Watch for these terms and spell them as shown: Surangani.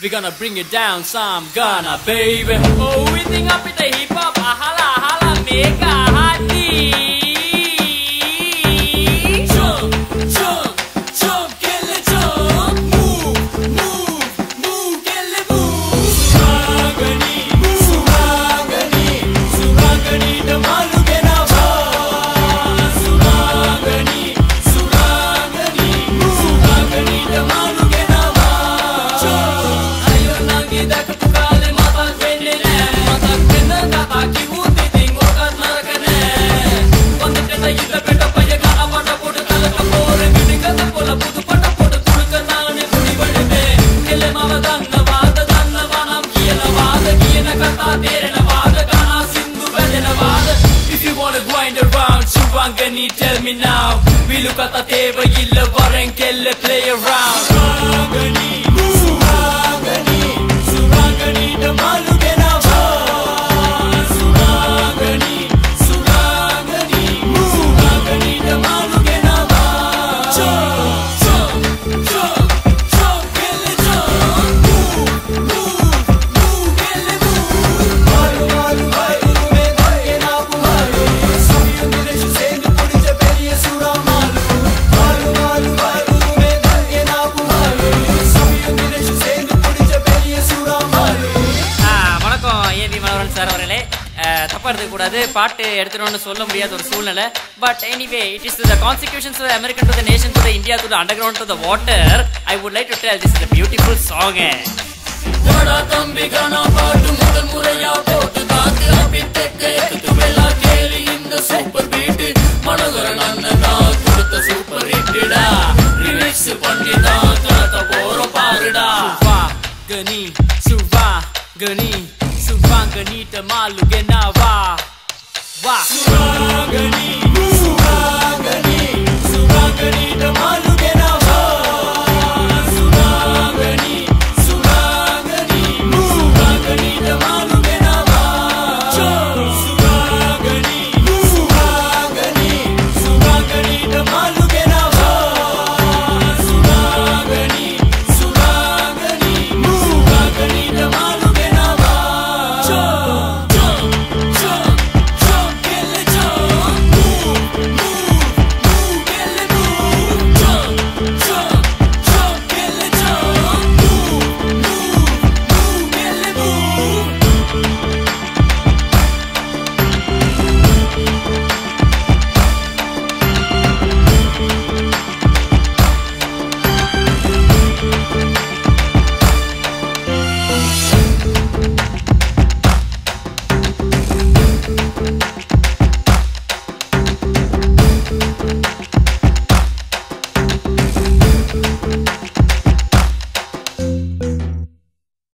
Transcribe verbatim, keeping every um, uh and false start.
We're gonna bring it down, Surangani, baby. Oh, we think up in the hip hop, ah, hala, hala, mega hati. Chunk, chunk, chunk, kele chunk. Move, move, move, kele move. Surangani, Surangani, Surangani, damalu ke na ba. Surangani, Surangani, Surangani, damalu ke na ba. Ayo nangi dak tukale matak benne ne, matak benne ka aki uti dingo kat narakne. Vandte na yida peta payaga avada podu talaka pore vidikata pola pudu pata podu tulkanane pudi vadme. Kele mava danna vaada danna vanam kiyala vaada kiyana katha terena vaada kana sindhu velena vaada. If you wanna grind around, Surangani, tell me now. Vilu katha teva illa varen kelle play around. Surangani. பாட்டு எடுத்துறேன்னு சொல்ல முடியாத ஒரு சூழ்நிலை. But anyway, it is to the consequences of the American to the nation to the India to the underground to the water. I would like to tell this is a beautiful song. Jodo தம்பி கணா பாட்டு முதல் முறையா போட்டு தாக்கு அபித்தக்கே துவேலா கேலி இந்த super beat Manoharan அண்ணா கொடுத்த super ஹிட்டா remix பண்ணி தான் கலக்க போறோம் பாருடா. Surangani, Surangani, Surangani, tamalu ke na va. Wow.